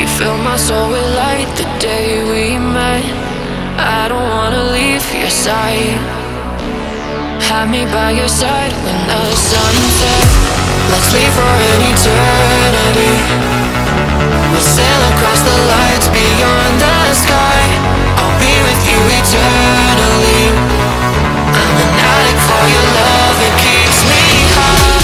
You filled my soul with light the day we met. I don't wanna leave your side. Have me by your side when the sun sets. Let's leave for an eternity. We'll sail across the lights beyond the sky. I'll be with you eternally. I'm an addict for your love, it keeps me high.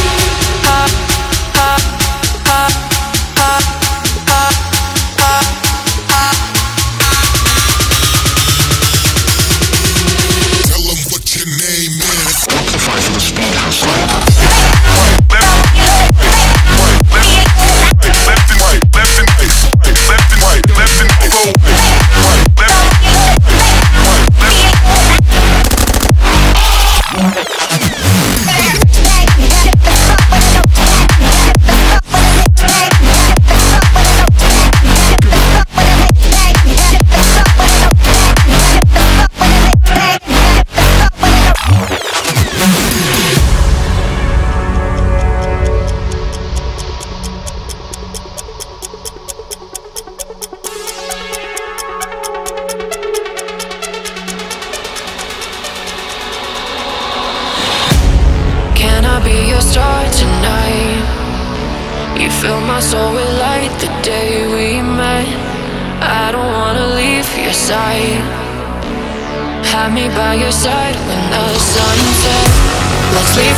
Have me by your side when the sun sets. Let's leave